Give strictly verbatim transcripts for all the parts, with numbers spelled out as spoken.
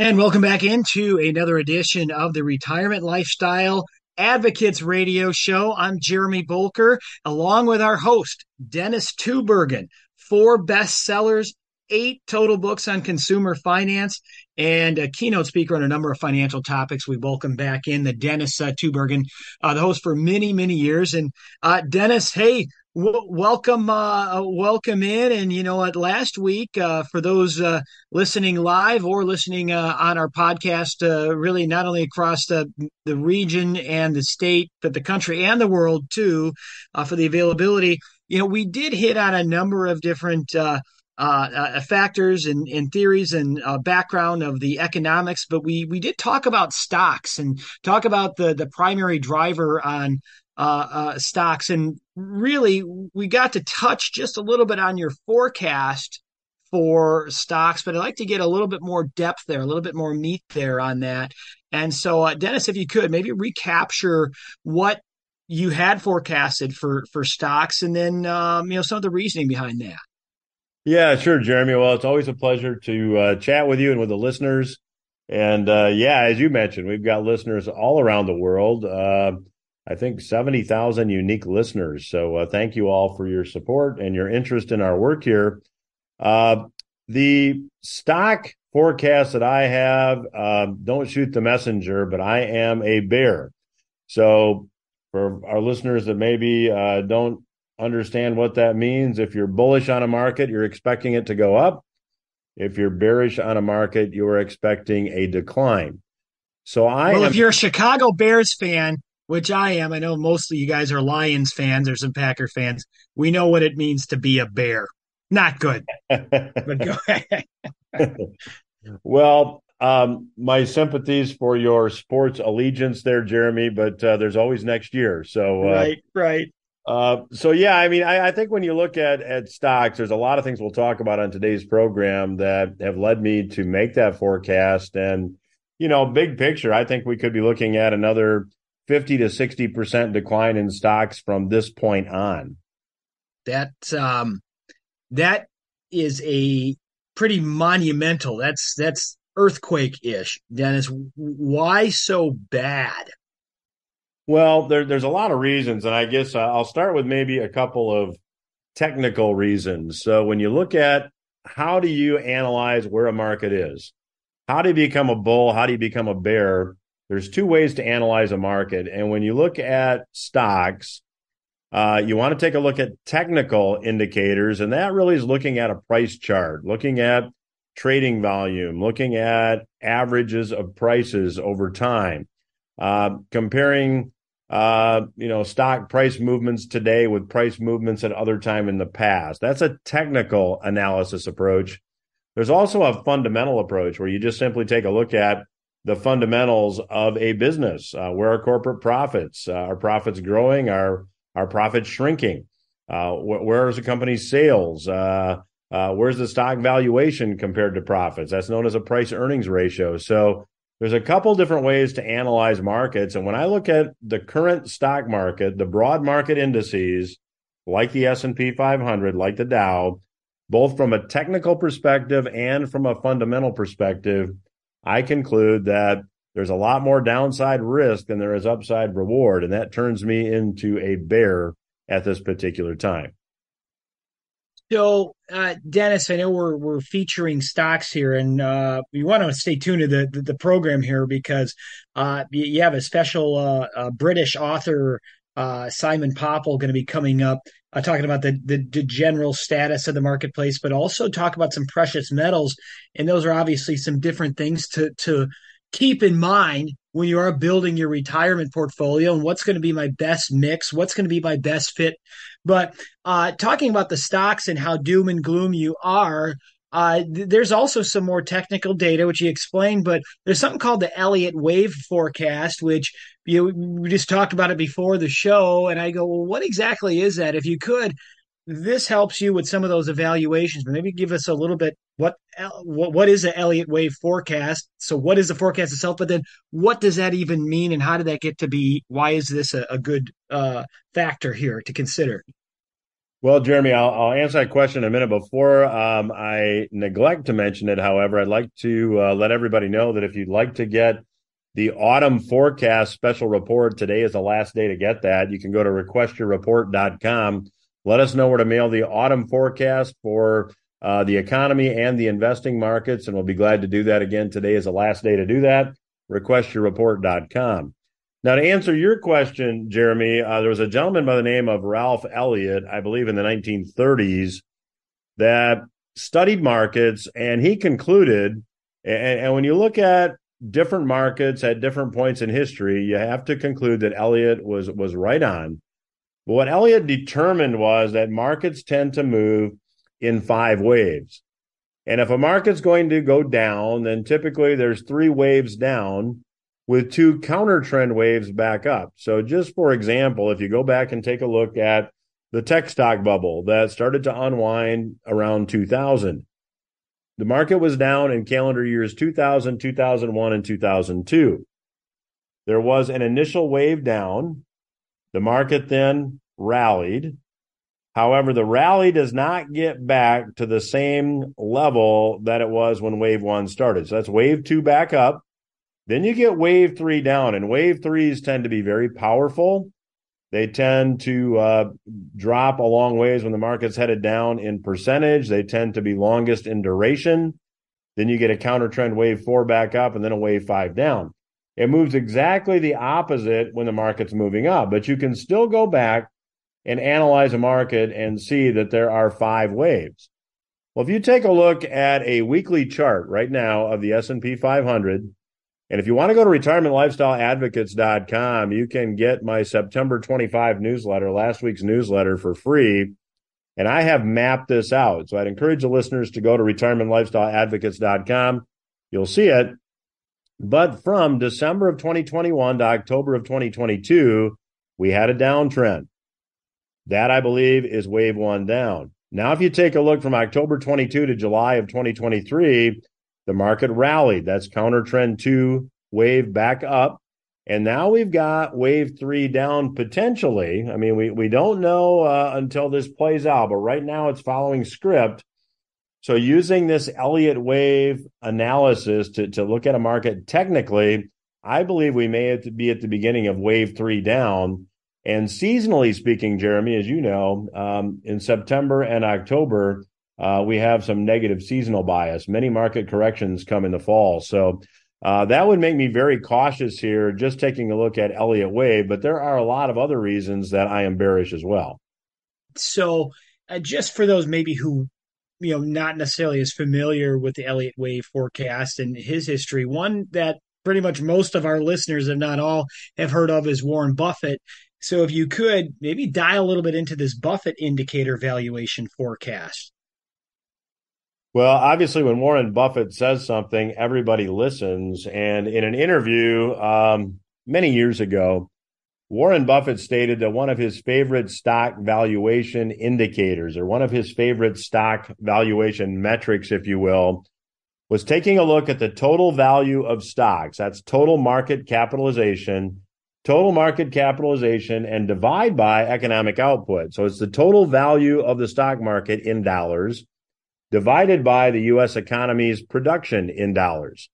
And welcome back into another edition of the Retirement Lifestyle Advocates Radio Show. I'm Jeremy Bolker, along with our host, Dennis Tubbergen. Four bestsellers, eight total books on consumer finance, and a keynote speaker on a number of financial topics. We welcome back in the Dennis uh, Tubbergen, uh, the host for many, many years. And uh, Dennis, hey, w- welcome, uh, welcome in. And you know what? Last week, uh, for those uh, listening live or listening uh, on our podcast, uh, really not only across the, the region and the state, but the country and the world too, uh, for the availability. You know, we did hit on a number of different Uh, Uh, uh, factors and, and theories and uh, background of the economics, but we we did talk about stocks and talk about the the primary driver on uh, uh, stocks, and really we got to touch just a little bit on your forecast for stocks. But I'd like to get a little bit more depth there, a little bit more meat there on that. And so, uh, Dennis, if you could maybe recapture what you had forecasted for for stocks, and then um, you know some of the reasoning behind that. Yeah, sure, Jeremy. Well, it's always a pleasure to uh, chat with you and with the listeners. And uh, yeah, as you mentioned, we've got listeners all around the world. Uh, I think seventy thousand unique listeners. So uh, thank you all for your support and your interest in our work here. Uh, the stock forecast that I have, uh, don't shoot the messenger, but I am a bear. So for our listeners that maybe uh, don't understand what that means. If you're bullish on a market, you're expecting it to go up. If you're bearish on a market, you are expecting a decline. So I Well, am- if you're a Chicago Bears fan, which I am, I know most of you guys are Lions fans or some Packer fans. We know what it means to be a bear. Not good. But go ahead. Well, um, my sympathies for your sports allegiance there, Jeremy, but uh, there's always next year. So uh, Right, right. Uh, so, yeah, I mean, I, I think when you look at, at stocks, there's a lot of things we'll talk about on today's program that have led me to make that forecast. And, you know, big picture, I think we could be looking at another fifty to sixty percent decline in stocks from this point on. That um, that is a pretty monumental. That's that's earthquake-ish, Dennis. Why so bad? Well, there, there's a lot of reasons, and I guess I'll start with maybe a couple of technical reasons. So when you look at how do you analyze where a market is, how do you become a bull, how do you become a bear, there's two ways to analyze a market. And when you look at stocks, uh, you want to take a look at technical indicators, and that really is looking at a price chart, looking at trading volume, looking at averages of prices over time, uh, comparing Uh, you know, stock price movements today with price movements at other time in the past. That's a technical analysis approach. There's also a fundamental approach where you just simply take a look at the fundamentals of a business. Uh, where are corporate profits? Uh, are profits growing? Are, are profits shrinking? Uh, wh- where is the company's sales? Uh, uh, where's the stock valuation compared to profits? That's known as a price earnings ratio. So there's a couple different ways to analyze markets. And when I look at the current stock market, the broad market indices, like the S and P five hundred, like the Dow, both from a technical perspective and from a fundamental perspective, I conclude that there's a lot more downside risk than there is upside reward. And that turns me into a bear at this particular time. So, uh, Dennis, I know we're we're featuring stocks here, and uh, you want to stay tuned to the the, the program here because uh, you have a special uh, uh, British author, uh, Simon Popple, going to be coming up uh, talking about the, the the general status of the marketplace, but also talk about some precious metals, and those are obviously some different things to to keep in mind when you are building your retirement portfolio and what's going to be my best mix, what's going to be my best fit. But uh, talking about the stocks and how doom and gloom you are, uh, th- there's also some more technical data, which you explained, but there's something called the Elliott Wave forecast, which you we just talked about it before the show. And I go, well, what exactly is that? If you could, this helps you with some of those evaluations, but maybe give us a little bit what what is the Elliott Wave forecast? So what is the forecast itself? But then what does that even mean, and how did that get to be? Why is this a, a good uh, factor here to consider? Well, Jeremy, I'll, I'll answer that question in a minute. Before um, I neglect to mention it, however, I'd like to uh, let everybody know that if you'd like to get the autumn forecast special report, today is the last day to get that. You can go to request your report dot com. Let us know where to mail the autumn forecast for uh, the economy and the investing markets, and we'll be glad to do that again. Today is the last day to do that, request your report dot com. Now, to answer your question, Jeremy, uh, there was a gentleman by the name of Ralph Elliott, I believe in the nineteen thirties, that studied markets, and he concluded, and, and when you look at different markets at different points in history, you have to conclude that Elliott was, was right on. But what Elliott determined was that markets tend to move in five waves. And if a market's going to go down, then typically there's three waves down, with two counter trend waves back up. So just for example, if you go back and take a look at the tech stock bubble that started to unwind around two thousand, the market was down in calendar years two thousand, two thousand one, and two thousand two. There was an initial wave down. The market then rallied. However, the rally does not get back to the same level that it was when wave one started. So that's wave two back up. Then you get wave three down, and wave threes tend to be very powerful. They tend to uh, drop a long ways when the market's headed down in percentage. They tend to be longest in duration. Then you get a counter trend wave four back up, and then a wave five down. It moves exactly the opposite when the market's moving up, but you can still go back and analyze a market and see that there are five waves. Well, if you take a look at a weekly chart right now of the S and P five hundred, and if you want to go to retirement lifestyle advocates dot com, you can get my September twenty-fifth newsletter, last week's newsletter, for free. And I have mapped this out. So I'd encourage the listeners to go to retirement lifestyle advocates dot com. You'll see it. But from December of twenty twenty-one to October of twenty twenty-two, we had a downtrend. That, I believe, is wave one down. Now, if you take a look from October twenty-second to July of twenty twenty-three, the market rallied. That's counter trend two, wave back up. And now we've got wave three down potentially. I mean, we, we don't know uh, until this plays out, but right now it's following script. So using this Elliott wave analysis to, to look at a market technically, I believe we may have to be at the beginning of wave three down. And seasonally speaking, Jeremy, as you know, um, in September and October, Uh, we have some negative seasonal bias. Many market corrections come in the fall. So uh, that would make me very cautious here, just taking a look at Elliott Wave. But there are a lot of other reasons that I am bearish as well. So uh, just for those maybe who, you know, not necessarily as familiar with the Elliott Wave forecast and his history, one that pretty much most of our listeners, if not all, have heard of is Warren Buffett. So if you could maybe dial a little bit into this Buffett indicator valuation forecast. Well, obviously, when Warren Buffett says something, everybody listens. And in an interview um, many years ago, Warren Buffett stated that one of his favorite stock valuation indicators, or one of his favorite stock valuation metrics, if you will, was taking a look at the total value of stocks. That's total market capitalization, total market capitalization, and divide by economic output. So it's the total value of the stock market in dollars divided by the U S economy's production in dollars.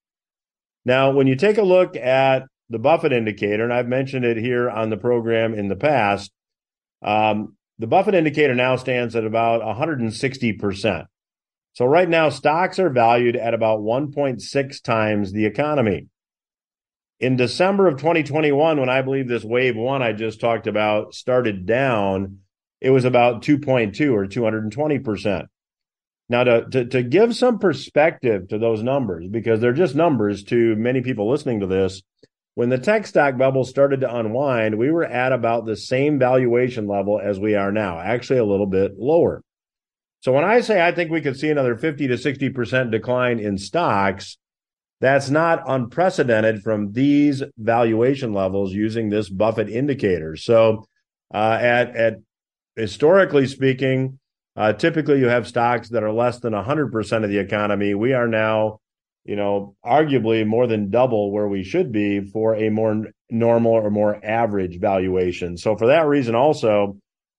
Now, when you take a look at the Buffett indicator, and I've mentioned it here on the program in the past, um, the Buffett indicator now stands at about one hundred sixty percent. So right now, stocks are valued at about one point six times the economy. In December of twenty twenty-one, when I believe this wave one I just talked about started down, it was about two point two or two hundred twenty percent. Now, to, to to give some perspective to those numbers, because they're just numbers to many people listening to this, when the tech stock bubble started to unwind, we were at about the same valuation level as we are now, actually a little bit lower. So when I say I think we could see another fifty to sixty percent decline in stocks, that's not unprecedented from these valuation levels using this Buffett indicator. So uh, at at historically speaking, Uh, typically, you have stocks that are less than one hundred percent of the economy. We are now, you know, arguably more than double where we should be for a more normal or more average valuation. So for that reason also,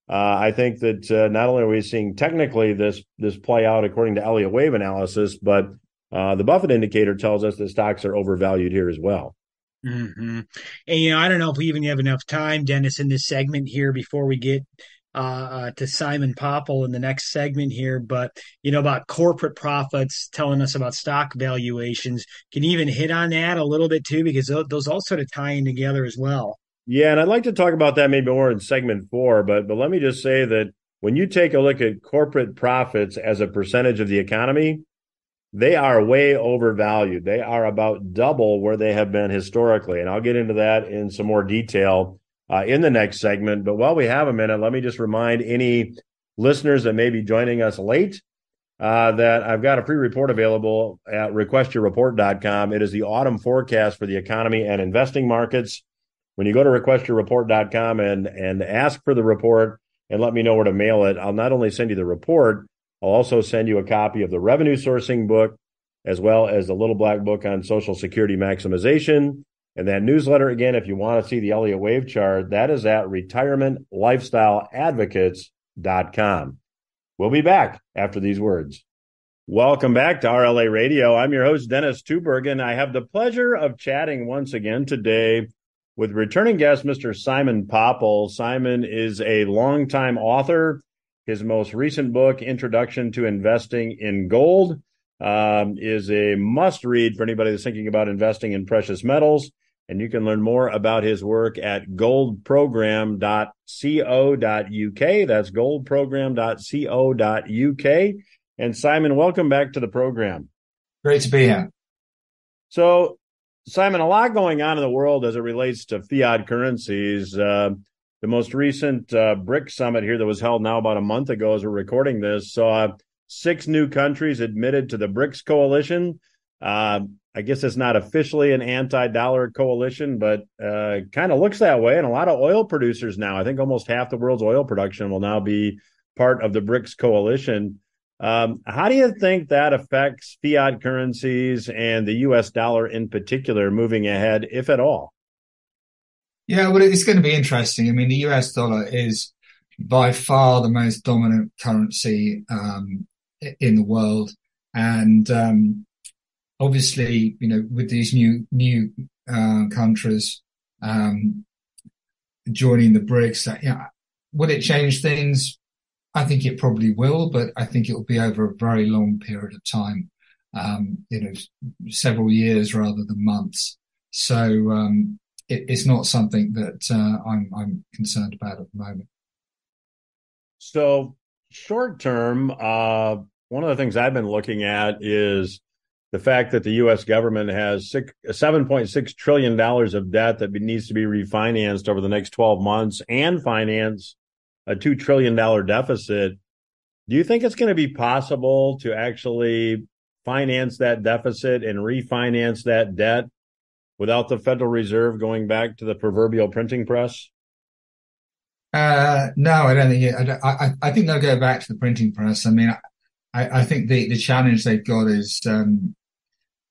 Uh, I think that uh, not only are we seeing technically this this play out according to Elliott Wave analysis, but uh, the Buffett indicator tells us that stocks are overvalued here as well. Mm-hmm. And, you know, I don't know if we even have enough time, Dennis, in this segment here before we get uh, uh, to Simon Popple in the next segment here. But, you know, about corporate profits telling us about stock valuations. Can you even hit on that a little bit, too, because those, those all sort of tie in together as well. Yeah, and I'd like to talk about that maybe more in segment four, but but let me just say that when you take a look at corporate profits as a percentage of the economy, they are way overvalued. They are about double where they have been historically, and I'll get into that in some more detail uh, in the next segment. But while we have a minute, let me just remind any listeners that may be joining us late uh, that I've got a free report available at request your report dot com. It is the autumn forecast for the economy and investing markets. When you go to request your report dot com and, and ask for the report and let me know where to mail it, I'll not only send you the report, I'll also send you a copy of the revenue sourcing book, as well as the little black book on Social Security maximization. And that newsletter, again, if you want to see the Elliott Wave chart, that is at retirement lifestyle advocates dot com. We'll be back after these words. Welcome back to R L A Radio. I'm your host, Dennis Tubbergen. I have the pleasure of chatting once again today with returning guest, Mister Simon Popple. Simon is a longtime author. His most recent book, Introduction to Investing in Gold, um, is a must-read for anybody that's thinking about investing in precious metals. And you can learn more about his work at gold program dot co dot u k. That's gold program dot co dot u k. And Simon, welcome back to the program. Great to be here. So, Simon, a lot going on in the world as it relates to fiat currencies. Uh, the most recent uh, BRICS summit here that was held now about a month ago as we're recording this saw six new countries admitted to the BRICS coalition. Uh, I guess it's not officially an anti-dollar coalition, but uh, kind of looks that way. And a lot of oil producers now, I think almost half the world's oil production will now be part of the BRICS coalition. Um, how do you think that affects fiat currencies and the U S dollar in particular moving ahead, if at all? Yeah, well, it's going to be interesting. I mean, the U S dollar is by far the most dominant currency um, in the world. And um, obviously, you know, with these new new uh, countries um, joining the BRICS, uh, yeah, would it change things? I think it probably will, but I think it will be over a very long period of time, um, you know, several years rather than months. So um, it, it's not something that uh, I'm, I'm concerned about at the moment. So short term, uh, one of the things I've been looking at is the fact that the U S government has six, seven point six trillion dollars of debt that needs to be refinanced over the next twelve months and finance a two trillion dollars deficit. Do you think it's going to be possible to actually finance that deficit and refinance that debt without the Federal Reserve going back to the proverbial printing press? Uh, no, I don't think it, I, don't, I, I think they'll go back to the printing press. I mean, I, I think the, the challenge they've got is um,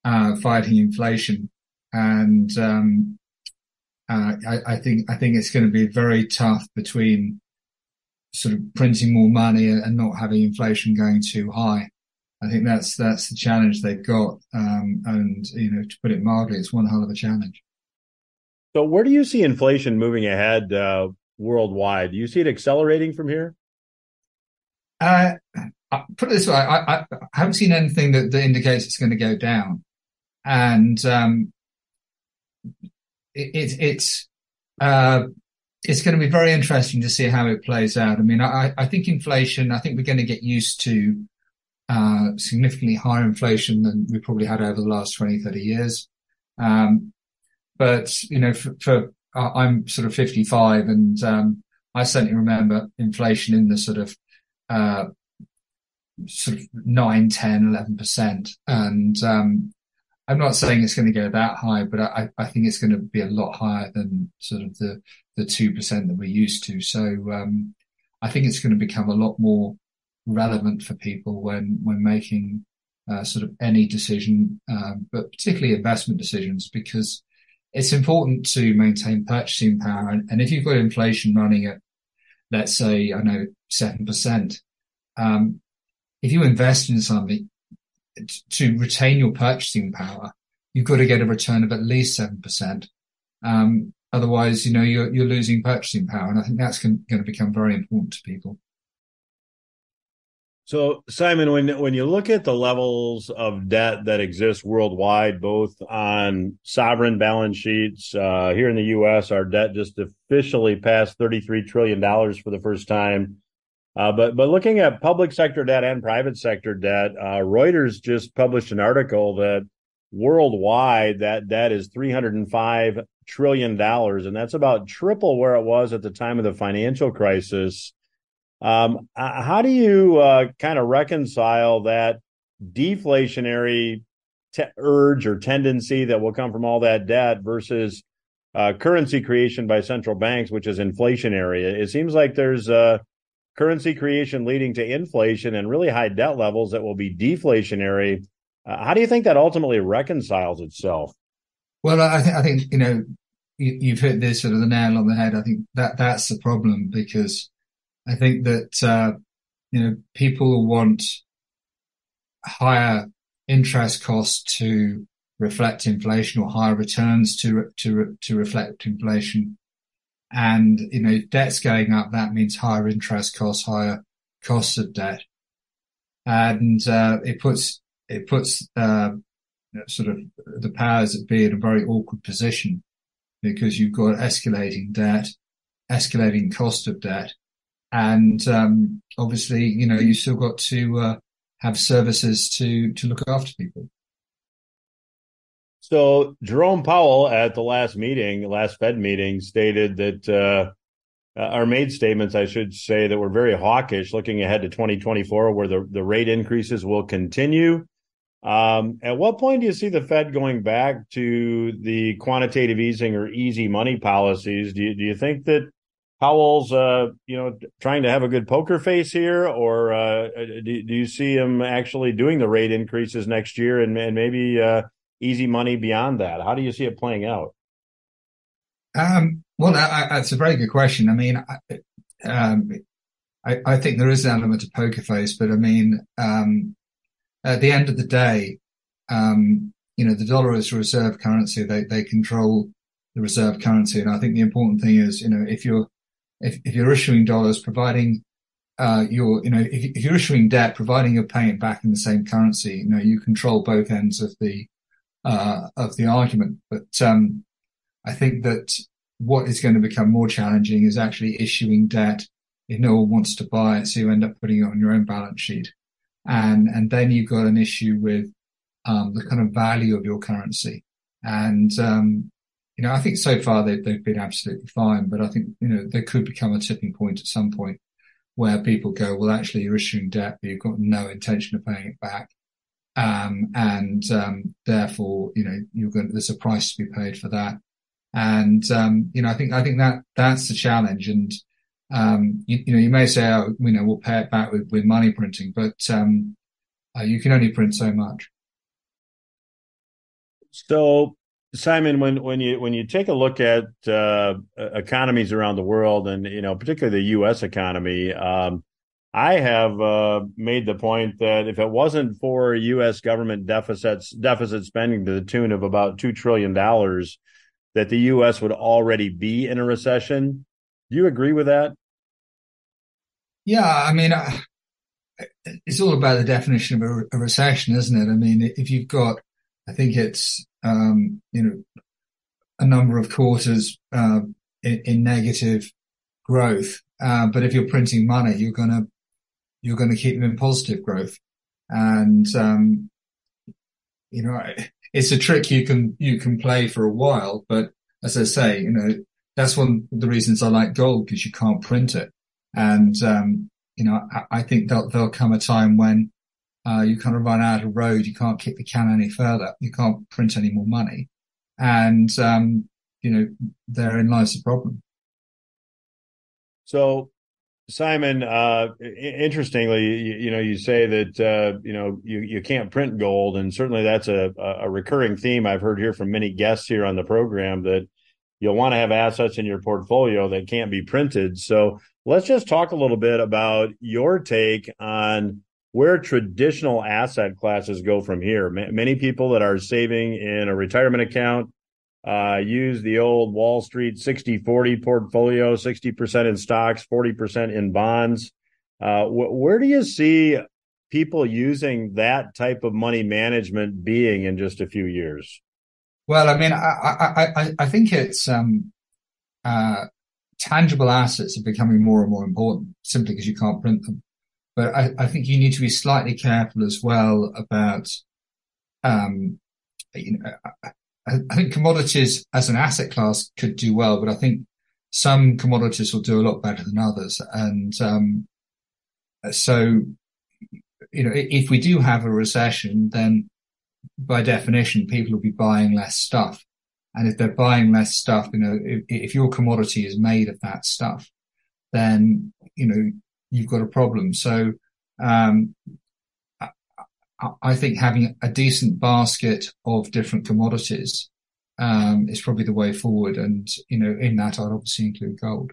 uh, fighting inflation. And um, uh, I, I think I think it's going to be very tough between sort of printing more money and not having inflation going too high. I think that's that's the challenge they've got. Um, and, you know, to put it mildly, it's one hell of a challenge. So where do you see inflation moving ahead uh, worldwide? Do you see it accelerating from here? Uh, put it this way, I, I haven't seen anything that, that indicates it's going to go down. And um, it, it, it's... Uh, It's going to be very interesting to see how it plays out. I mean, I, I think inflation, I think we're going to get used to uh, significantly higher inflation than we probably had over the last twenty, thirty years. Um, but, you know, for, for uh, I'm sort of fifty-five and um, I certainly remember inflation in the sort of uh, sort of nine, ten, eleven percent. And um, I'm not saying it's going to go that high, but I, I think it's going to be a lot higher than sort of the the two percent that we're used to. So um, I think it's going to become a lot more relevant for people when, when making uh, sort of any decision, um, but particularly investment decisions, because it's important to maintain purchasing power. And, and if you've got inflation running at let's say, I know, seven percent. Um, if you invest in something t- to retain your purchasing power, you've got to get a return of at least seven percent. Um, otherwise, you know, you're, you're losing purchasing power. And I think that's con- going to become very important to people. So, Simon, when when you look at the levels of debt that exists worldwide, both on sovereign balance sheets, uh, here in the U S, our debt just officially passed thirty-three trillion dollars for the first time. Uh, but but looking at public sector debt and private sector debt, uh, Reuters just published an article that worldwide that debt is three hundred five trillion dollars, and that's about triple where it was at the time of the financial crisis. Um, how do you uh, kind of reconcile that deflationary te- urge or tendency that will come from all that debt versus uh, currency creation by central banks, which is inflationary? It seems like there's uh, currency creation leading to inflation and really high debt levels that will be deflationary. Uh, how do you think that ultimately reconciles itself? Well, I, th- I think, you know, you- you've hit this sort of the nail on the head. I think that that's the problem, because I think that, uh, you know, people want higher interest costs to reflect inflation, or higher returns to, to, to reflect inflation. And, you know, if debt's going up, that means higher interest costs, higher costs of debt. And, uh, it puts, it puts, uh, sort of the powers that be in a very awkward position, because you've got escalating debt, escalating cost of debt. And um, obviously, you know, you've still got to uh, have services to, to look after people. So Jerome Powell at the last meeting, last Fed meeting, stated that, uh, or made statements, I should say, that were very hawkish looking ahead to twenty twenty-four, where the, the rate increases will continue. Um, at what point do you see the Fed going back to the quantitative easing or easy money policies? Do you, do you think that Powell's, uh, you know, trying to have a good poker face here, or uh, do, do you see him actually doing the rate increases next year and, and maybe uh, easy money beyond that? How do you see it playing out? Um, well, I, I, that's a very good question. I mean, I, um, I, I think there is an element of poker face, but I mean, um, at the end of the day, um, you know, the dollar is a reserve currency. They they control the reserve currency, and I think the important thing is, you know, if you're If, if you're issuing dollars, providing uh, your, you know, if, if you're issuing debt, providing you're paying it back in the same currency, you know, you control both ends of the uh, of the argument. But um, I think that what is going to become more challenging is actually issuing debt if no one wants to buy it, so you end up putting it on your own balance sheet, and and then you've got an issue with um, the kind of value of your currency. And um You know, I think so far they've, they've been absolutely fine, but I think, you know, there could become a tipping point at some point where people go, well, actually, you're issuing debt, but you've got no intention of paying it back. Um, and, um, therefore, you know, you're going to, there's a price to be paid for that. And, um, you know, I think, I think that that's the challenge. And, um, you, you know, you may say, oh, you know, we'll pay it back with, with money printing, but, um, uh, you can only print so much. So, Simon, when, when you when you take a look at uh, economies around the world, and you know particularly the U S economy, um, I have uh, made the point that if it wasn't for U S government deficits, deficit spending to the tune of about two trillion dollars, that the U S would already be in a recession. Do you agree with that? Yeah, I mean, I, it's all about the definition of a, a recession, isn't it? I mean, if you've got, I think it's Um, you know, a number of quarters uh, in, in negative growth. Uh, but if you're printing money, you're gonna you're gonna keep them in positive growth. And um, you know, it's a trick you can you can play for a while. But as I say, you know, that's one of the reasons I like gold, because you can't print it. And um, you know, I, I think there'll, there'll come a time when Uh, you kind of run out of road. You can't kick the can any further. You can't print any more money. And, um, you know, therein lies the problem. So, Simon, uh, interestingly, you, you know, you say that, uh, you know, you, you can't print gold. And certainly that's a, a recurring theme I've heard here from many guests here on the program, that You'll want to have assets in your portfolio that can't be printed. So let's just talk a little bit about your take on where traditional asset classes go from here. M- many people that are saving in a retirement account uh, use the old Wall Street sixty forty portfolio, sixty percent in stocks, forty percent in bonds. Uh, wh- where do you see people using that type of money management being in just a few years? Well, I mean, I, I, I, I think it's um, uh, tangible assets are becoming more and more important simply because you can't print them. But I, I think you need to be slightly careful as well about, um, you know, I, I think commodities as an asset class could do well, but I think some commodities will do a lot better than others. And um, so, you know, if we do have a recession, then by definition, people will be buying less stuff. And if they're buying less stuff, you know, if, if your commodity is made of that stuff, then, you know, you've got a problem. So, um, I, I think having a decent basket of different commodities, um, is probably the way forward. And, you know, in that, I'd obviously include gold.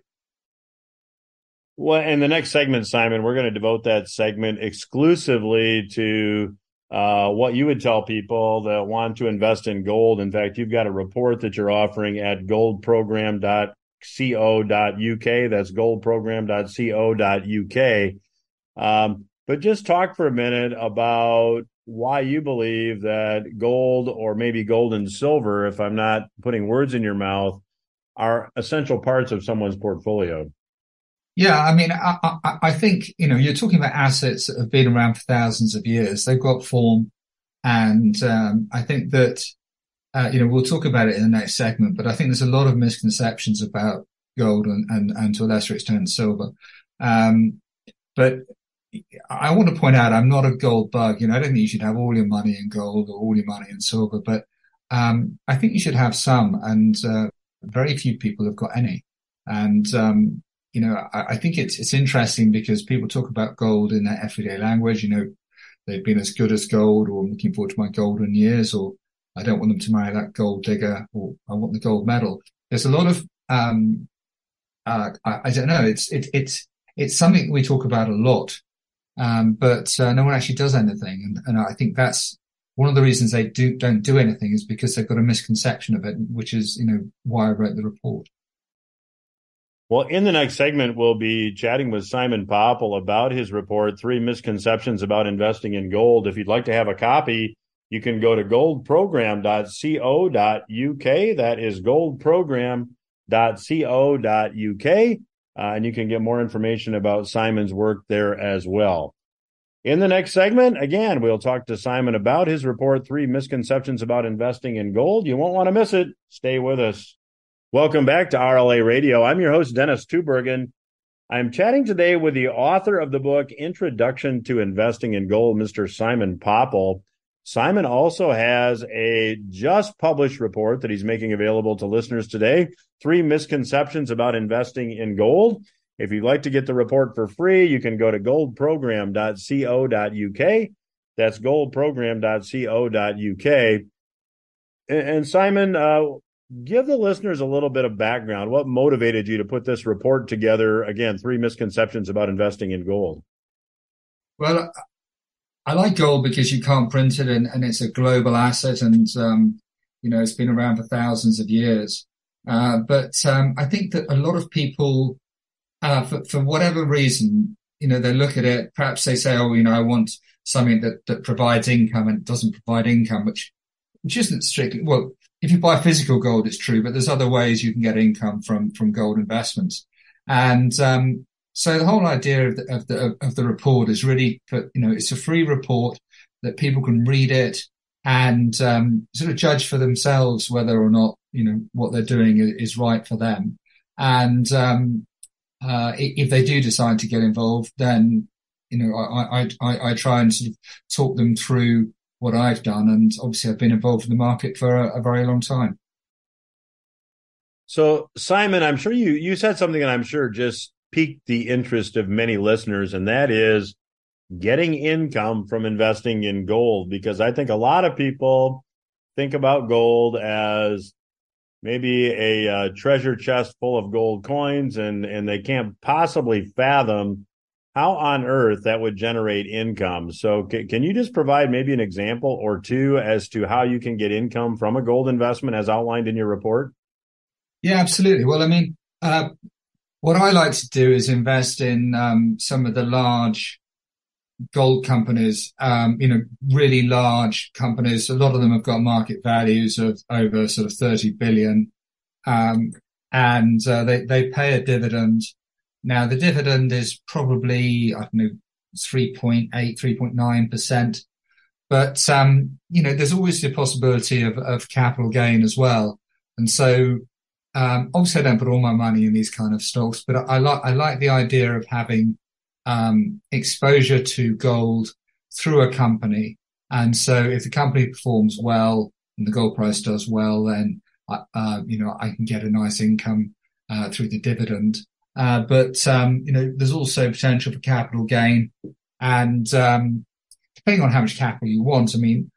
Well, and the next segment, Simon, we're going to devote that segment exclusively to Uh, what you would tell people that want to invest in gold. In fact, you've got a report that you're offering at gold program dot co dot U K. That's gold program dot co dot U K. Um, but just talk for a minute about why you believe that gold, or maybe gold and silver, if I'm not putting words in your mouth, are essential parts of someone's portfolio. Yeah, I mean, I, I, I think, you know, you're talking about assets that have been around for thousands of years. They've got form. And um I think that, uh, you know, we'll talk about it in the next segment, but I think there's a lot of misconceptions about gold and, and, and to a lesser extent silver. Um But I want to point out I'm not a gold bug. You know, I don't think you should have all your money in gold or all your money in silver, but um I think you should have some. And uh, very few people have got any. And, um you know, I, I think it's, it's interesting because people talk about gold in their everyday language. You know, they've been as good as gold, or I'm looking forward to my golden years, or I don't want them to marry that gold digger, or I want the gold medal. There's a lot of, um, uh, I, I don't know. It's, it, it's, it's something we talk about a lot. Um, but uh, no one actually does anything. And, and I think that's one of the reasons they do, don't do anything is because they've got a misconception of it, which is, you know, why I wrote the report. Well, in the next segment, we'll be chatting with Simon Popple about his report, Three Misconceptions About Investing in Gold. If you'd like to have a copy, you can go to gold program dot co dot U K. That is gold program dot co dot U K. Uh, and you can get more information about Simon's work there as well. In the next segment, again, we'll talk to Simon about his report, Three Misconceptions About Investing in Gold. You won't want to miss it. Stay with us. Welcome back to R L A Radio. I'm your host, Dennis Tubbergen. I'm chatting today with the author of the book, Introduction to Investing in Gold, Mister Simon Popple. Simon also has a just published report that he's making available to listeners today, Three Misconceptions About Investing in Gold. If you'd like to get the report for free, you can go to gold program dot co dot U K. That's gold program dot co dot U K. And Simon, uh, give the listeners a little bit of background. What motivated you to put this report together? Again, three misconceptions about investing in gold. Well, I like gold because you can't print it, and, and it's a global asset, and, um, you know, it's been around for thousands of years. Uh, but um, I think that a lot of people, uh, for, for whatever reason, you know, they look at it, perhaps they say, oh, you know, I want something that, that provides income, and it doesn't provide income, which, which isn't strictly, well, if you buy physical gold, it's true, but there's other ways you can get income from, from gold investments. And, um, so the whole idea of the, of the, of the report is really, put, you know, it's a free report that people can read it and, um, sort of judge for themselves whether or not, you know, what they're doing is right for them. And, um, uh, if they do decide to get involved, then, you know, I, I, I, I try and sort of talk them through what I've done, and obviously I've been involved in the market for a, a very long time. So, Simon, I'm sure you you said something that I'm sure just piqued the interest of many listeners, and that is getting income from investing in gold, because I think a lot of people think about gold as maybe a uh, treasure chest full of gold coins, and, and they can't possibly fathom how on earth that would generate income. So c- can you just provide maybe an example or two as to how you can get income from a gold investment as outlined in your report? Yeah, absolutely. Well, I mean, uh, what I like to do is invest in um, some of the large gold companies, um, you know, really large companies. A lot of them have got market values of over sort of thirty billion. Um, and uh, they, they pay a dividend. Now, the dividend is probably, I don't know, three point eight, three point nine percent. But, um, you know, there's always the possibility of, of capital gain as well. And so, um, obviously I don't put all my money in these kind of stocks, but I, I like, I like the idea of having, um, exposure to gold through a company. And so if the company performs well and the gold price does well, then, I, uh, you know, I can get a nice income, uh, through the dividend. Uh, but, um, you know, there's also potential for capital gain, and, um, depending on how much capital you want. I mean,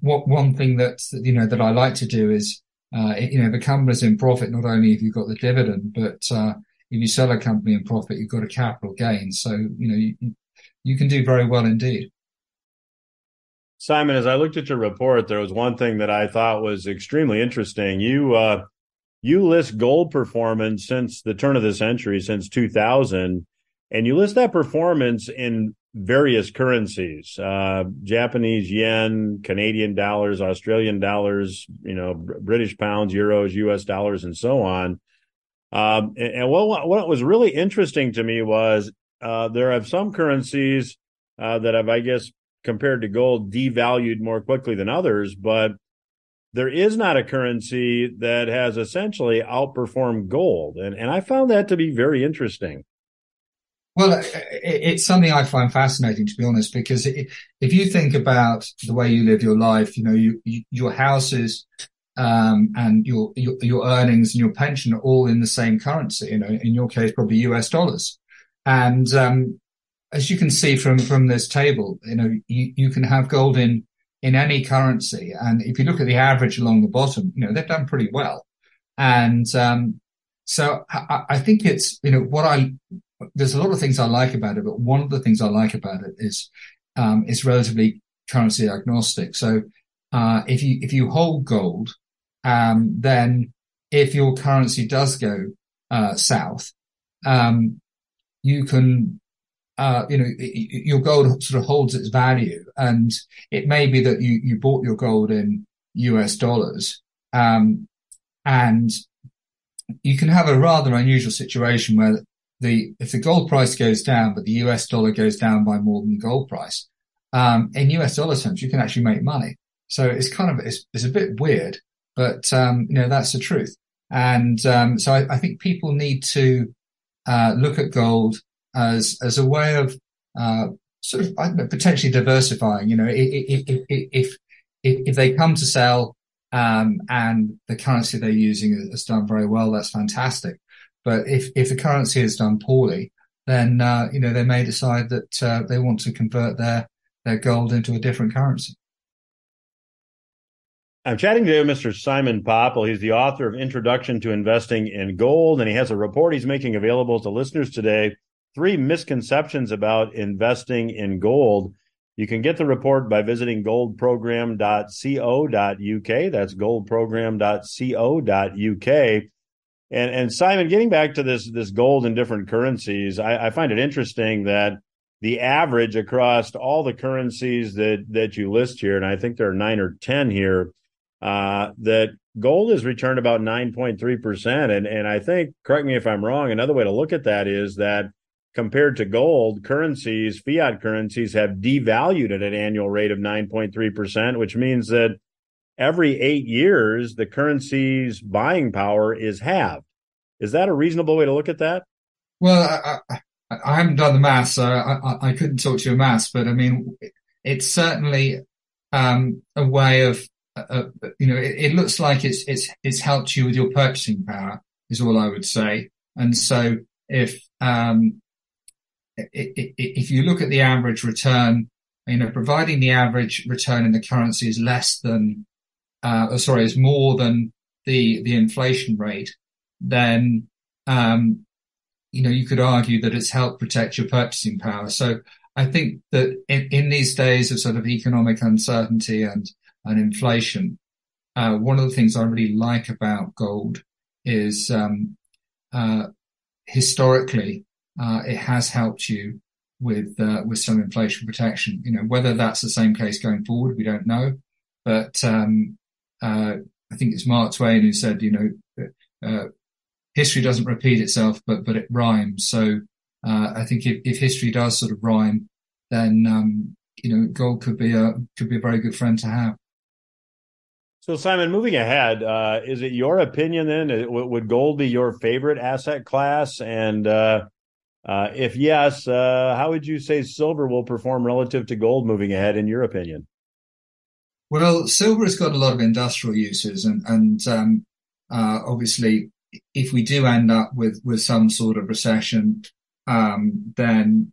what, one thing that, you know, that I like to do is, uh, you know, the company's in profit, not only if you've got the dividend, but, uh, if you sell a company in profit, you've got a capital gain. So, you know, you, you can do very well indeed. Simon, as I looked at your report, there was one thing that I thought was extremely interesting. You, uh, You list gold performance since the turn of the century, since two thousand, and you list that performance in various currencies, uh, Japanese yen, Canadian dollars, Australian dollars, you know, British pounds, euros, U S dollars, and so on. Um, and and what, what was really interesting to me was uh, there are some currencies uh, that have, I guess, compared to gold, devalued more quickly than others, but there is not a currency that has essentially outperformed gold. And, and I found that to be very interesting. Well, it, it's something I find fascinating, to be honest, because it, if you think about the way you live your life, you know, you, you, your houses um, and your, your your earnings and your pension are all in the same currency, you know, in your case, probably U S dollars. And um, as you can see from, from this table, you know, you, you can have gold in in any currency. And if you look at the average along the bottom, you know, they've done pretty well. And um so I, I think it's, you know, what I, there's a lot of things I like about it, but one of the things I like about it is um it's relatively currency agnostic. So uh if you if you hold gold, um then if your currency does go uh south, um you can Uh, you know, your gold sort of holds its value, and it may be that you, you bought your gold in U S dollars, um, and you can have a rather unusual situation where the if the gold price goes down, but the U S dollar goes down by more than the gold price, um, in U S dollar terms, you can actually make money. So it's kind of it's, it's a bit weird, but um, you know, that's the truth. And um, so I, I think people need to uh, look at gold as as a way of uh sort of I don't know, potentially diversifying. You know, if if if if they come to sell um and the currency they're using has done very well, that's fantastic. But if if the currency is done poorly, then uh you know, they may decide that uh, they want to convert their their gold into a different currency. I'm chatting today with Mister Simon Popple. He's the author of Introduction to Investing in Gold, and he has a report he's making available to listeners today. Three misconceptions about investing in gold. You can get the report by visiting gold program dot co dot u k. That's gold program dot co dot u k. And and Simon, getting back to this this gold in different currencies, I, I find it interesting that the average across all the currencies that that you list here, and I think there are nine or ten here, uh, that gold has returned about nine point three percent. And and I think, correct me if I'm wrong, another way to look at that is that compared to gold, currencies, fiat currencies, have devalued at an annual rate of nine point three percent, which means that every eight years, the currency's buying power is halved. Is that a reasonable way to look at that? Well, I, I, I haven't done the maths, so I, I, I couldn't talk to you maths, but I mean, it's certainly um, a way of, uh, you know, it, it looks like it's it's it's helped you with your purchasing power, is all I would say. And so if um if you look at the average return, you know, providing the average return in the currency is less than, uh, or sorry, is more than the the inflation rate, then um, you know, you could argue that it's helped protect your purchasing power. So I think that in, in these days of sort of economic uncertainty and and inflation, uh, one of the things I really like about gold is um, uh, historically uh, it has helped you with uh, with some inflation protection. You know, whether that's the same case going forward, we don't know. But um, uh, I think it's Mark Twain who said, you know, uh, history doesn't repeat itself, but but it rhymes. So uh, I think if, if history does sort of rhyme, then um, you know, gold could be a could be a very good friend to have. So, Simon, moving ahead, uh, is it your opinion then? Would gold be your favorite asset class? And uh, uh, if yes, uh, how would you say silver will perform relative to gold moving ahead, in your opinion? Well, silver has got a lot of industrial uses, and, and um, uh, obviously, if we do end up with, with some sort of recession, um, then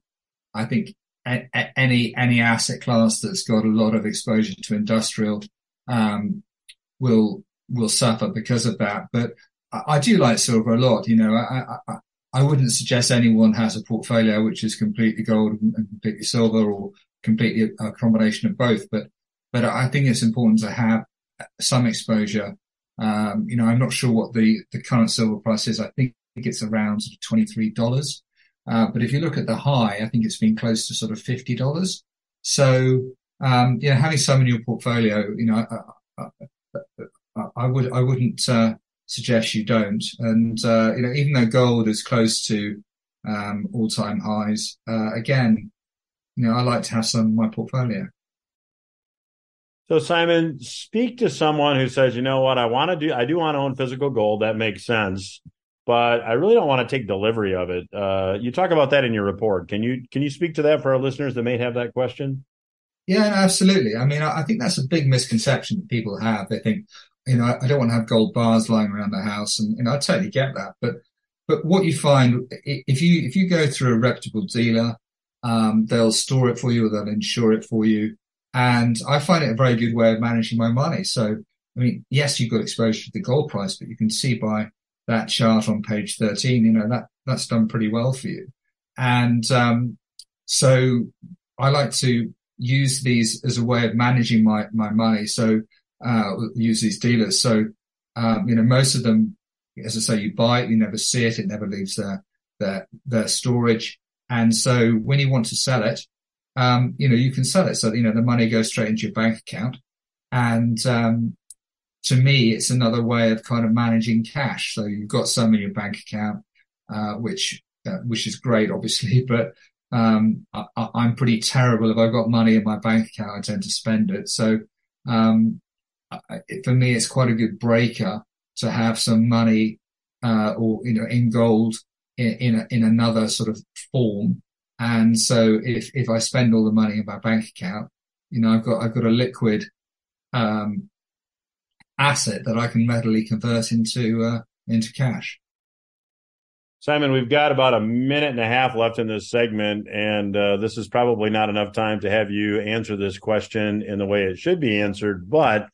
I think a- a- any any asset class that's got a lot of exposure to industrial um will will suffer because of that. But I, I do like silver a lot. You know, I, I I wouldn't suggest anyone has a portfolio which is completely gold and completely silver, or completely a combination of both. But but I think it's important to have some exposure. Um, you know, I'm not sure what the the current silver price is. I think it's around sort of twenty-three dollars. Uh, but if you look at the high, I think it's been close to sort of fifty dollars. So um, yeah, having some in your portfolio, you know, I, I, I would, I wouldn't, uh, suggest you don't. And, uh, you know, even though gold is close to, um, all time highs, uh, again, you know, I like to have some in my portfolio. So, Simon, speak to someone who says, you know what, I want to do, I do want to own physical gold. That makes sense, but I really don't want to take delivery of it. Uh, you talk about that in your report. Can you, can you speak to that for our listeners that may have that question? Yeah, absolutely. I mean, I think that's a big misconception that people have. They think, you know, I don't want to have gold bars lying around the house, and, and I totally get that. But, but what you find, if you if you go through a reputable dealer, um, they'll store it for you, or they'll insure it for you, and I find it a very good way of managing my money. So, I mean, yes, you've got exposure to the gold price, but you can see by that chart on page thirteen, you know, that that's done pretty well for you. And um, so, I like to use these as a way of managing my, my money. So, uh, use these dealers. So, um, you know, most of them, as I say, you buy it, you never see it. It never leaves their, their, their storage. And so when you want to sell it, um, you know, you can sell it. So, you know, the money goes straight into your bank account. And, um, to me, it's another way of kind of managing cash. So you've got some in your bank account, uh, which, uh, which is great, obviously, but, Um, I, I'm pretty terrible. If I've got money in my bank account, I tend to spend it. So, um, I, for me, it's quite a good breaker to have some money, uh, or, you know, in gold in, in, a, in another sort of form. And so if, if I spend all the money in my bank account, you know, I've got, I've got a liquid, um, asset that I can readily convert into, uh, into cash. Simon, we've got about a minute and a half left in this segment, and uh, this is probably not enough time to have you answer this question in the way it should be answered, but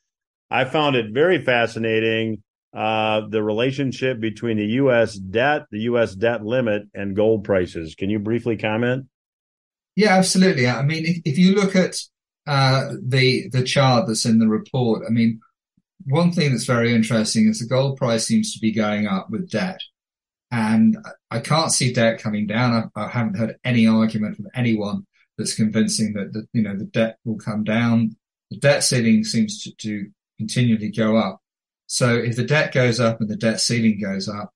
I found it very fascinating, uh, the relationship between the U S debt, the U S debt limit, and gold prices. Can you briefly comment? Yeah, absolutely. I mean, if, if you look at uh, the the chart that's in the report, I mean, one thing that's very interesting is the gold price seems to be going up with debt. And I can't see debt coming down. I, I haven't heard any argument from anyone that's convincing that, that, you know, the debt will come down. The debt ceiling seems to, to continually go up. So if the debt goes up and the debt ceiling goes up,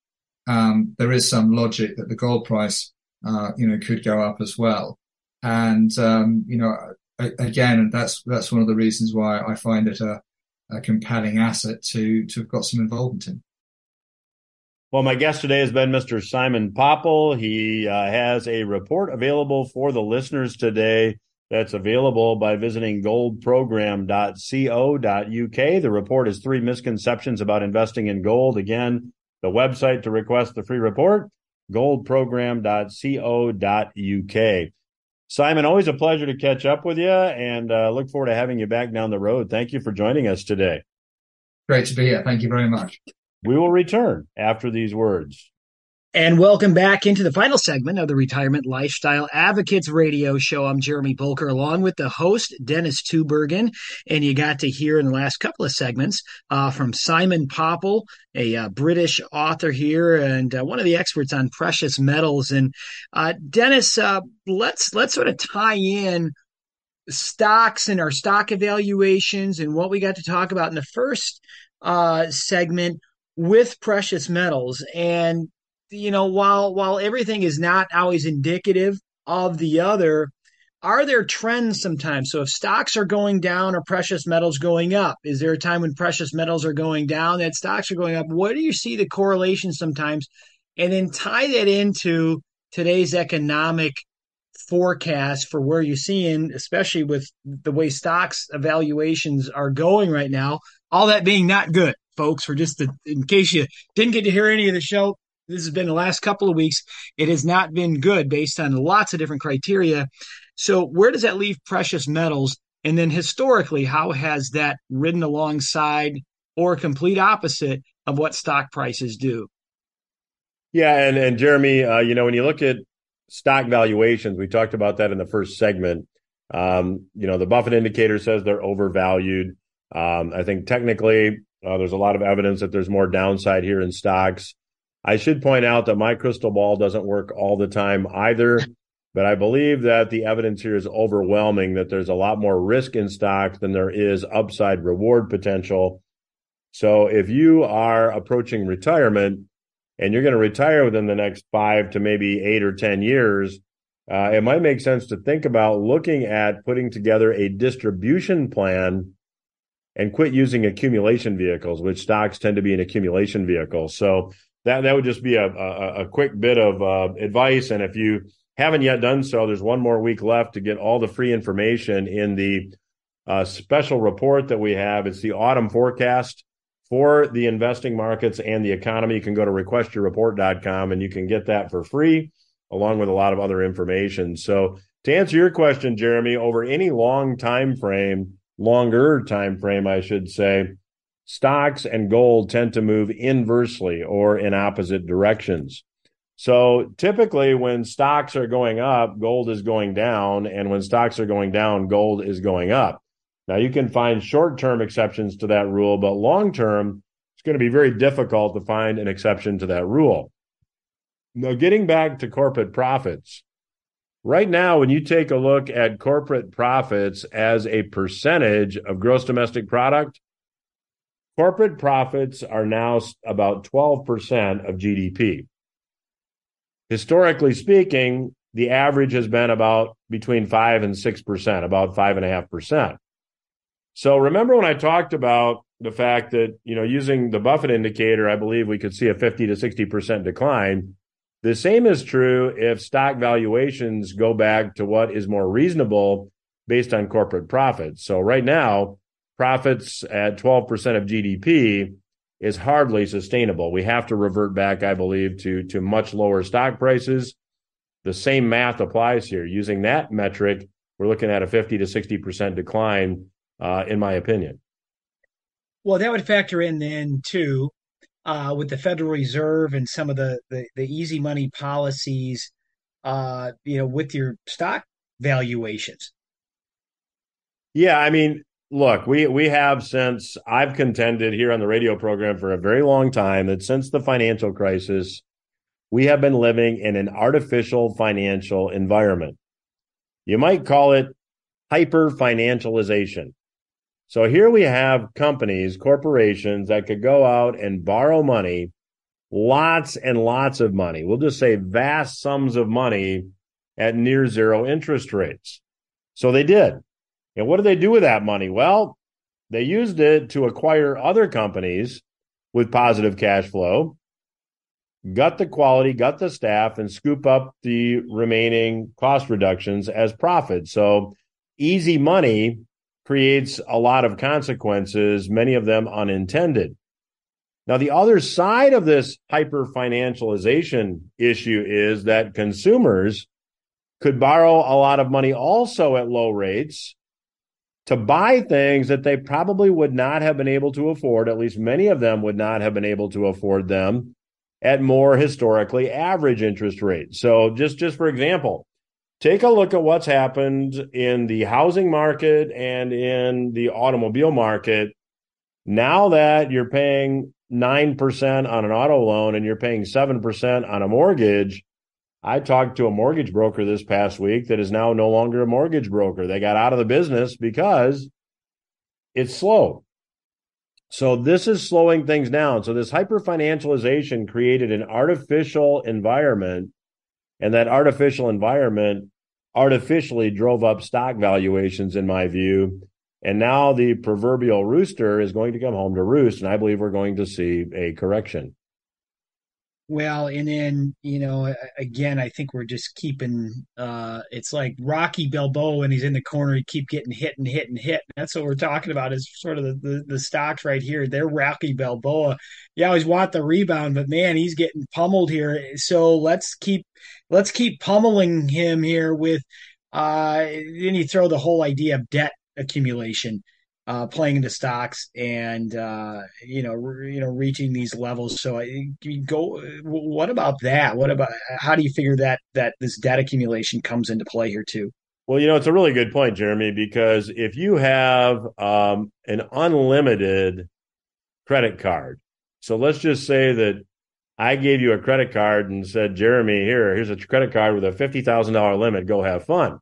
um, there is some logic that the gold price, uh, you know, could go up as well. And, um, you know, again, that's, that's one of the reasons why I find it a, a compelling asset to, to have got some involvement in. Well, my guest today has been Mister Simon Popple. He uh, has a report available for the listeners today that's available by visiting gold program dot co dot u k. The report is Three Misconceptions About Investing in Gold. Again, the website to request the free report, gold program dot co dot u k. Simon, always a pleasure to catch up with you, and uh, look forward to having you back down the road. Thank you for joining us today. Great to be here. Thank you very much. We will return after these words. And welcome back into the final segment of the Retirement Lifestyle Advocates Radio Show. I'm Jeremy Bolker, along with the host, Dennis Tubbergen. And you got to hear in the last couple of segments uh, from Simon Popple, a uh, British author here and uh, one of the experts on precious metals. And uh, Dennis, uh, let's let's sort of tie in stocks and our stock evaluations and what we got to talk about in the first uh, segment with precious metals. And you know, while while everything is not always indicative of the other, are there trends sometimes? So if stocks are going down or precious metals going up, is there a time when precious metals are going down that stocks are going up? Where do you see the correlation sometimes? And then tie that into today's economic forecast for where you're seeing, especially with the way stocks evaluations are going right now, all that being not good, folks, for just the, in case you didn't get to hear any of the show. This has been the last couple of weeks. It has not been good based on lots of different criteria. So where does that leave precious metals? And then historically, how has that ridden alongside or complete opposite of what stock prices do? Yeah. And, and Jeremy, uh, you know, when you look at stock valuations, we talked about that in the first segment. Um, you know, the Buffett indicator says they're overvalued. Um, I think technically uh, there's a lot of evidence that there's more downside here in stocks. I should point out that my crystal ball doesn't work all the time either, but I believe that the evidence here is overwhelming that there's a lot more risk in stocks than there is upside reward potential. So if you are approaching retirement and you're going to retire within the next five to maybe eight or ten years, uh, it might make sense to think about looking at putting together a distribution plan and quit using accumulation vehicles, which stocks tend to be an accumulation vehicle. So That that would just be a, a, a quick bit of uh, advice. And if you haven't yet done so, there's one more week left to get all the free information in the uh, special report that we have. It's the autumn forecast for the investing markets and the economy. You can go to request your report dot com and you can get that for free, along with a lot of other information. So to answer your question, Jeremy, over any long time frame, longer time frame, I should say, stocks and gold tend to move inversely or in opposite directions. So typically when stocks are going up, gold is going down. And when stocks are going down, gold is going up. Now you can find short-term exceptions to that rule, but long-term, it's going to be very difficult to find an exception to that rule. Now getting back to corporate profits, right now, when you take a look at corporate profits as a percentage of gross domestic product, corporate profits are now about twelve percent of G D P. Historically speaking, the average has been about between five and six percent, about five point five percent. So remember when I talked about the fact that, you know, using the Buffett indicator, I believe we could see a fifty to sixty percent decline. The same is true if stock valuations go back to what is more reasonable based on corporate profits. So right now, profits at twelve percent of G D P is hardly sustainable. We have to revert back, I believe, to, to much lower stock prices. The same math applies here. Using that metric, we're looking at a fifty to sixty percent decline, uh, in my opinion. Well, that would factor in then, too, uh, with the Federal Reserve and some of the, the, the easy money policies, uh, you know, with your stock valuations. Yeah, I mean, look, we, we have since I've contended here on the radio program for a very long time that since the financial crisis, we have been living in an artificial financial environment. You might call it hyper-financialization. So here we have companies, corporations that could go out and borrow money, lots and lots of money. We'll just say vast sums of money at near zero interest rates. So they did. And what did they do with that money? Well, they used it to acquire other companies with positive cash flow, gut the quality, gut the staff, and scoop up the remaining cost reductions as profit. So easy money creates a lot of consequences, many of them unintended. Now, the other side of this hyper-financialization issue is that consumers could borrow a lot of money also at low rates, to buy things that they probably would not have been able to afford, at least many of them would not have been able to afford them, at more historically average interest rates. So just, just for example, take a look at what's happened in the housing market and in the automobile market. Now that you're paying nine percent on an auto loan and you're paying seven percent on a mortgage, I talked to a mortgage broker this past week that is now no longer a mortgage broker. They got out of the business because it's slow. So this is slowing things down. So this hyper-financialization created an artificial environment, and that artificial environment artificially drove up stock valuations, in my view. And now the proverbial rooster is going to come home to roost, and I believe we're going to see a correction. Well, and then, you know, again, I think we're just keeping, uh, it's like Rocky Balboa when he's in the corner, he keep getting hit and hit and hit. That's what we're talking about is sort of the, the, the stocks right here. They're Rocky Balboa. You always want the rebound, but man, he's getting pummeled here. So let's keep, let's keep pummeling him here with, uh, then you throw the whole idea of debt accumulation, Uh, playing into stocks and uh, you know re- you know reaching these levels. So I, go. What about that? What about how do you figure that that this debt accumulation comes into play here too? Well, you know, it's a really good point, Jeremy, because if you have um, an unlimited credit card, so let's just say that I gave you a credit card and said, Jeremy, here, here's a credit card with a fifty thousand dollars limit. Go have fun.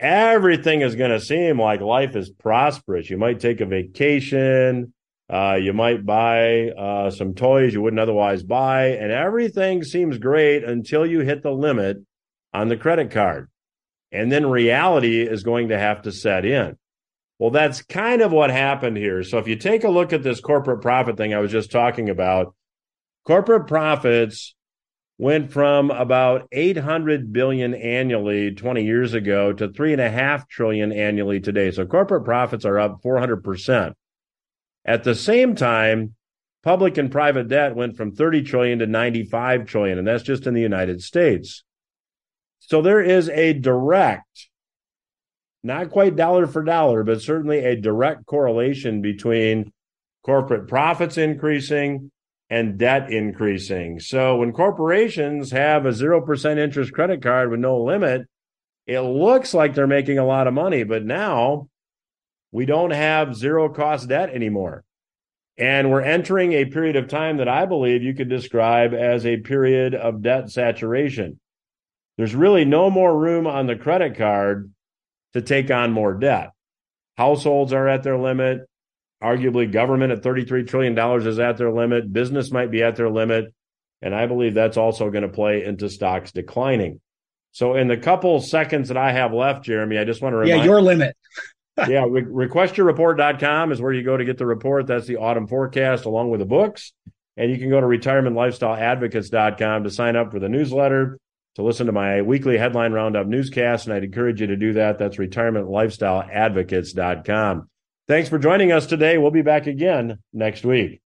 Everything is going to seem like life is prosperous. You might take a vacation. Uh, you might buy uh, some toys you wouldn't otherwise buy. And everything seems great until you hit the limit on the credit card. And then reality is going to have to set in. Well, that's kind of what happened here. So if you take a look at this corporate profit thing I was just talking about, corporate profits went from about eight hundred billion dollars annually twenty years ago to three point five trillion dollars annually today. So corporate profits are up four hundred percent. At the same time, public and private debt went from thirty trillion dollars to ninety-five trillion dollars, and that's just in the United States. So there is a direct, not quite dollar for dollar, but certainly a direct correlation between corporate profits increasing and debt increasing. So when corporations have a zero percent interest credit card with no limit, it looks like they're making a lot of money. But now we don't have zero cost debt anymore. And we're entering a period of time that I believe you could describe as a period of debt saturation. There's really no more room on the credit card to take on more debt. Households are at their limit. Arguably, government at thirty-three trillion dollars is at their limit. Business might be at their limit. And I believe that's also going to play into stocks declining. So in the couple seconds that I have left, Jeremy, I just want to remind Yeah, your you. limit. yeah, re- request your report dot com is where you go to get the report. That's the autumn forecast along with the books. And you can go to retirement lifestyle advocates dot com to sign up for the newsletter, to listen to my weekly headline roundup newscast. And I'd encourage you to do that. That's retirement lifestyle advocates dot com. Thanks for joining us today. We'll be back again next week.